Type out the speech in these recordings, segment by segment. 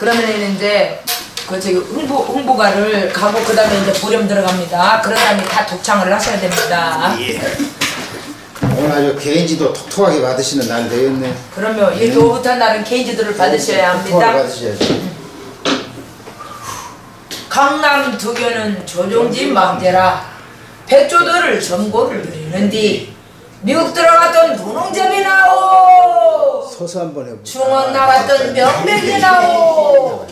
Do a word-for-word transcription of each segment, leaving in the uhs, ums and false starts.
그러면 이제 그 저기 홍보 홍보가를 가고 그다음에 이제 보렴 들어갑니다. 그런 다음에 다 독창을 하셔야 됩니다. 예. 오늘 아주 개인지도 톡톡하게 받으시는 날 되었네. 그러면 이 노후한 날은 개인지도를 받으셔야 합니다. 받으셔야죠. 강남 두교는 조종진 망대라 백조들을 점고를 누리는디 미국 들어갔던 분홍점이 나오. 소서 한번 해보자. 중원 나갔던 명백이 나오.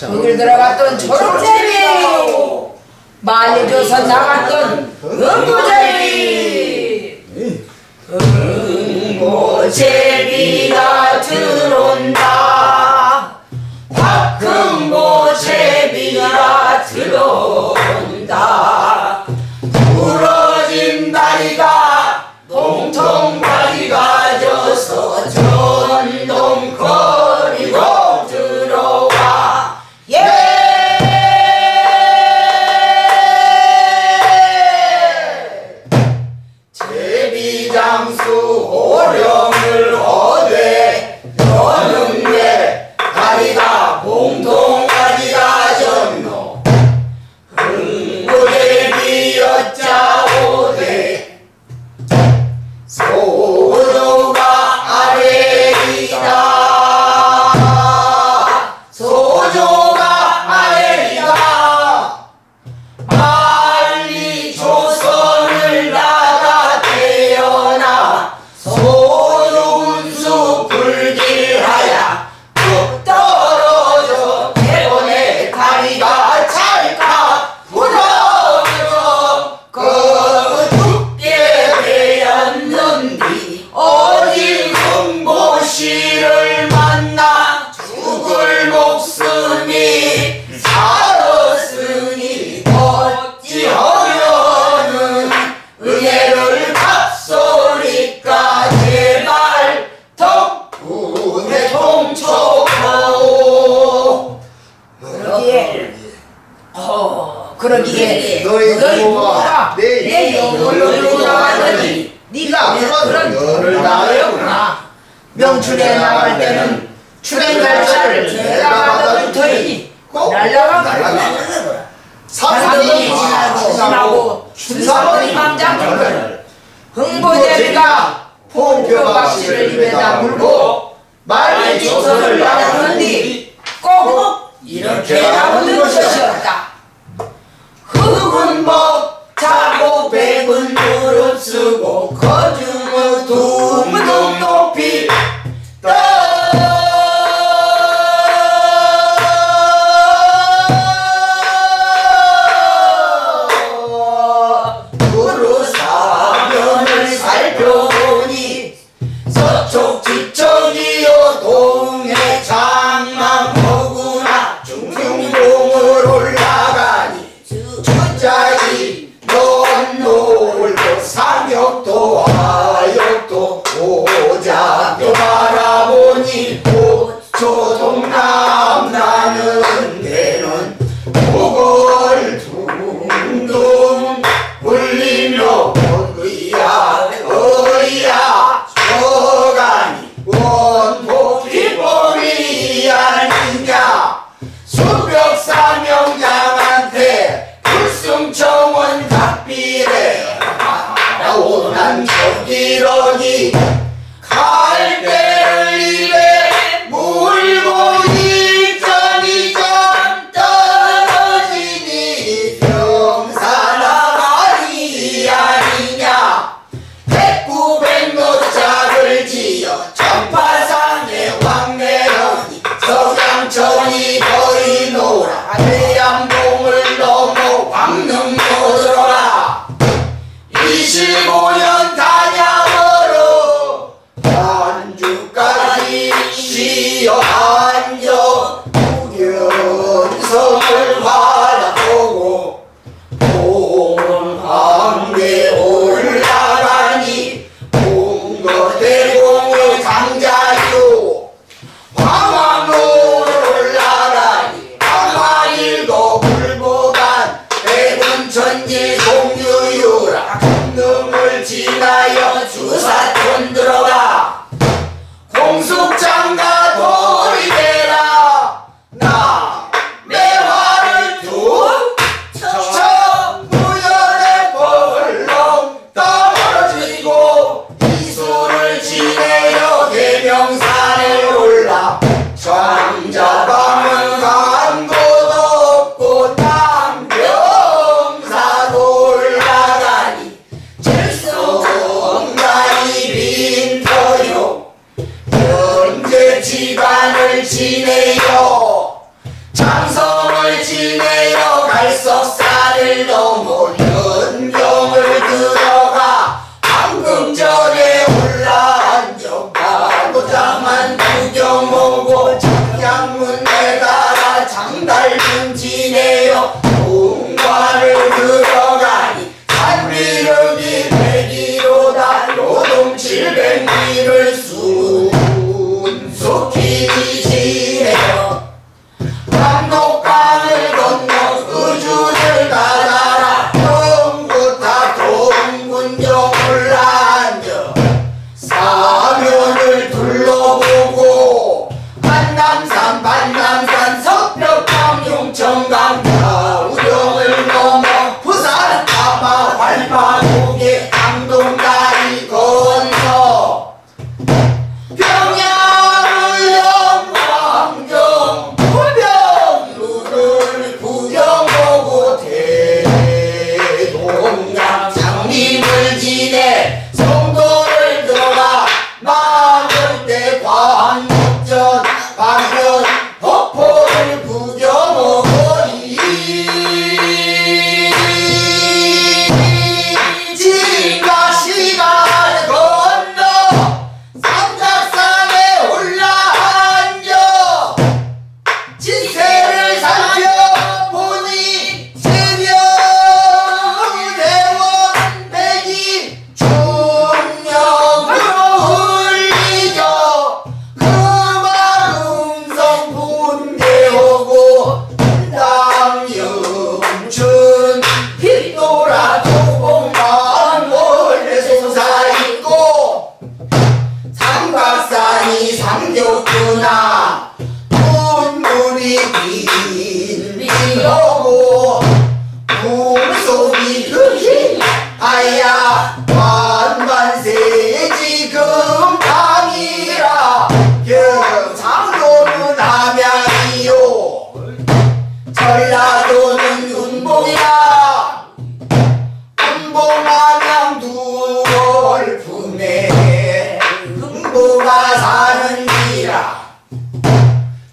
독일 들어갔던 초록잼이 나오. 만리조선 나갔던 응고잼이. 응고잼이가 들어온다. 박응고잼이가 들어온다. 부러진 다리가 동통 다리가 져서 전동거리로 들어와. 예! 제비장수 호령을 얻되 너는 내 다리가 봉통 다리가 졌노. 흥부제비 여짜오되 소조가 아래이다. 소조가 아래이다. 빨리 조선을 나가 태어나 소조군수 불길하야 뚝 떨어져 대원의 다리가 찰까 부러져 그 죽게 되었는 어디 흥보씨를 만나 죽을 목숨이 살았으니 어찌하려는 은혜를 갚소리까. 제발 덕분에 통촉하오. 그러기에 어, 그러기에 너희 부모가 내 영혼을 돌아가더니 네가 그런 열을 낳으려구나. 명출에 나갈 때는 출애갈자를 내가 받아줄 터이니 날라가거라. 사부들이 지나고 준사버리 맘장을 흥보제비가 포교박씨를 입에다 물고 말리 조선을 나가는디 꼭 이렇게 나오는 것이었다. 흑운법 자고 백은 무릎 쓰고 거중은 둥둥 높이 떠 무릎 사면을 살펴보니 서쪽 지척이요 동해 장만포구나. 중중봉을 올라가니 주자이 놀고 상역도 하역도 오작도 바라보니 오초동남 나는 데는 목을 둥둥 울리며 어이야 어이야 저가니 원복 기쁨이 아니냐. 수벽사명장한테 불승청원 비례 나오난 저기러니 갈대를 입에 물고 이전이전 떨어지니 병사나가니 아니냐. 백구백노자를 지어 전파상에 왕래하니 서양천이 거리노라. 대양봉을 넘어 왕릉노들어 이십오 년 단양으로 안주까지 쉬어 앉아 구경성을 바라보고 봉황에 올라가니 봉거대공의 장자유 광화문을 올라가니 광화일도 불보단 대군천지 공유유라. 능을 지나여 주사촌 들어가 공숙장가 돌이 되라. 나 누나 눈물이 밀려오고 물속이 흐히 아야 만만세 지금 당이라 경상도는 남양이요 전라도는 군봉이라 군봉 마냥 두월 품에 흥보가 사는 이라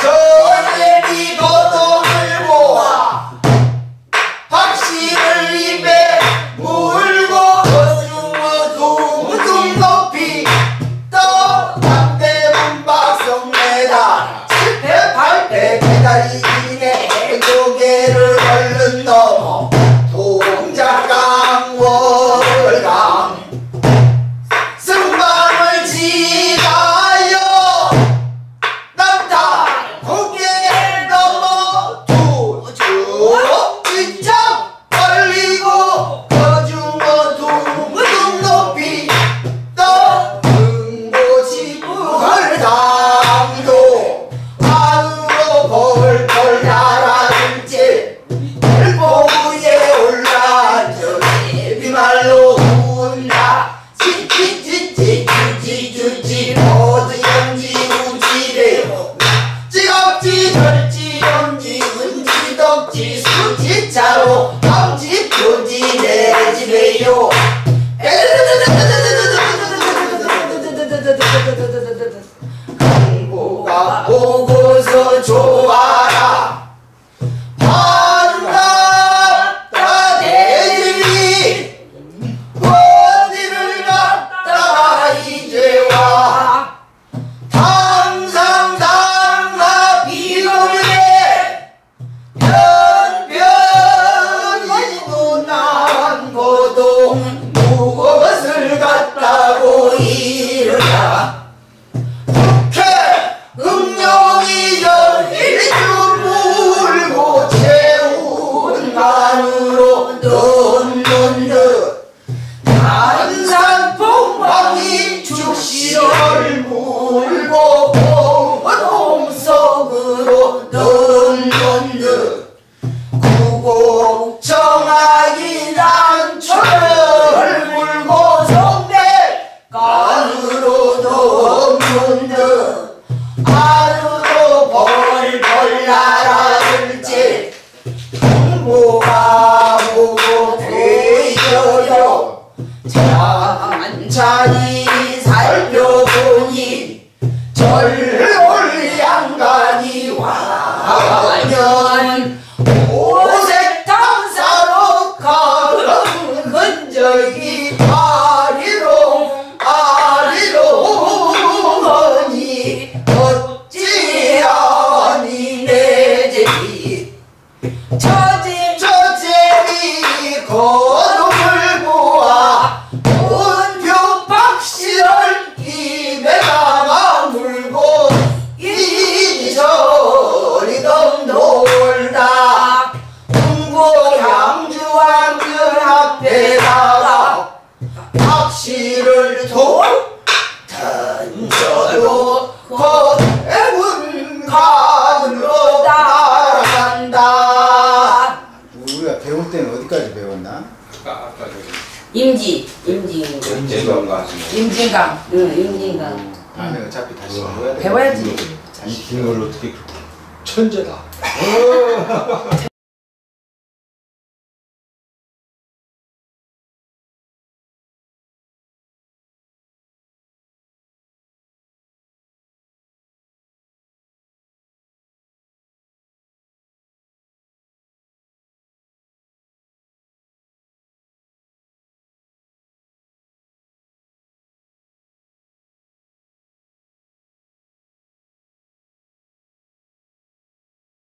저새끼 고통을 보아 박씨를 입에 물고 어중어 둥둥 높이 떠 담배 문박성 매다 칠 대 팔 대 기다리네 고개를 얼른 넘어 동작강 월강 승방을 지나요 남탄 고개 넘어 두쭉 뒤척 벌리고 거중어 둥둥 높이 떠 응고지부걸 당도 하늘로 벌벌 날아든지 일보에 올라앉으니 비말로 운다 지지지지지지지지 모두 영지 우지래요 지겁지 절지 영지 은지 덕지 수지차로 감지 교지 내지래요 흥보가 보고서 좋아라 반갑다 대진이 어디를 갔다 이제 와 당상당나 비오네 변변이도 난 고동 무엇을 갔다고 이르나 국회 음룡이 열일주 물고 채운 만으로 논논듯 단산폭방이 죽시를 물고 봉헌 홈석으로 논논듯 구곡정하기 난초를 물고 성대 간으로 논논듯 하늘로 벌벌 날아들지 흥보가 보고 되어요 찬찬히 살펴보니 절골 양간이 완연 오색 탐사로 가는 흔적이 아리롱 아리롱하니 어찌하니 내 집이 처지 처지니 거동을 보아 온표 박시를 입에 담아 물고 이리저리던 놀다 흥고 양주왕들 앞에다가 박시를 돌 던져도 거대군 강으로 날아간다. 우리가 배울 때는 어디까지 배웠나? 아까 아까 저기 임지, 임지, 임진강 임진강, 응, 임진강. 다음에 어차피 다시 배워야 돼. 배워야지. 이 긴 걸 어떻게 그렇게 천재다.